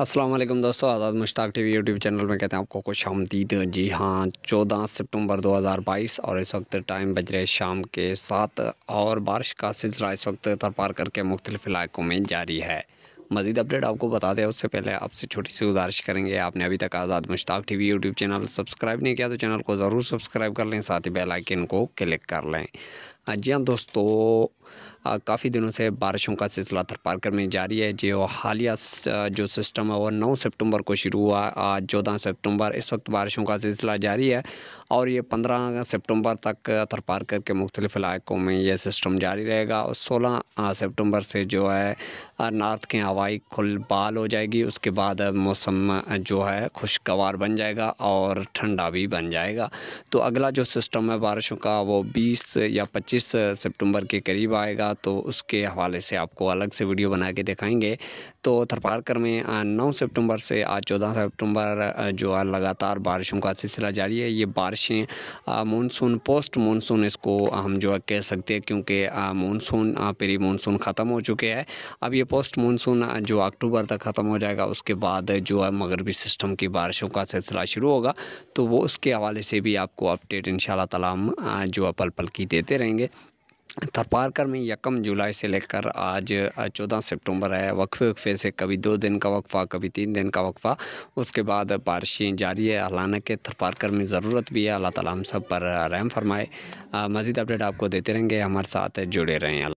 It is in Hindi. अस्सलाम वालेकुम दोस्तों, Azad Mushtaq T V YouTube channel में कहते हैं आपको खुश आमदीद। जी हाँ, 14 सितंबर 2022 और इस वक्त टाइम बज रहे शाम के 7 और बारिश का सिलसिला इस वक्त थरपारकर के मुख्तलिफ इलाकों में जारी है। मज़ीद अपडेट आपको बता दें उससे पहले आपसे छोटी सी गुजारिश करेंगे, आपने अभी तक Azad Mushtaq T V YouTube channel subscribe नहीं किया तो चैनल को ज़रूर सब्सक्राइब कर लें, साथ ही बेल आइकन को क्लिक कर लें। जी हाँ दोस्तों, काफ़ी दिनों से बारिशों का सिलसिला थरपारकर में जारी है जी। और हालिया जो सिस्टम है वह 9 सितंबर को शुरू हुआ, आज 14 सितंबर, इस वक्त बारिशों का सिलसिला जारी है और ये 15 सितंबर तक थरपारकर के मुख्तलिफ इलाकों में यह सिस्टम जारी रहेगा। और 16 सितंबर से जो है नार्थ के हवाई खुल बाल हो जाएगी, उसके बाद मौसम जो है खुशगवार बन जाएगा और ठंडा भी बन जाएगा। तो अगला जो सिस्टम है बारिशों का वो 20 या 25 सितंबर के करीब आएगा, तो उसके हवाले से आपको अलग से वीडियो बना के दिखाएंगे। तो थरपारकर में 9 सितंबर से आज 14 सितंबर जो है लगातार बारिशों का सिलसिला जारी है। ये बारिशें मानसून पोस्ट मानसून इसको हम जो है कह सकते हैं, क्योंकि मानसून प्री मानसून ख़त्म हो चुके हैं। अब ये पोस्ट मानसून जो अक्टूबर तक ख़त्म हो जाएगा, उसके बाद जो है मगरबी सिस्टम की बारिशों का सिलसिला शुरू होगा। तो वो उसके हवाले से भी आपको अपडेट इंशाल्लाह ताला हम जो है पल पल की देते रहेंगे। थरपारकर में 1 जुलाई से लेकर आज 14 सितंबर है, वक्फे से कभी 2 दिन का वक्फा, कभी 3 दिन का वक्फा, उसके बाद बारिशें जारी है। हालांकि थरपारकर में ज़रूरत भी है, अल्लाह ताला हम सब पर रहम फरमाए। मज़ीद अपडेट आपको देते रहेंगे, हमारे साथ जुड़े रहें।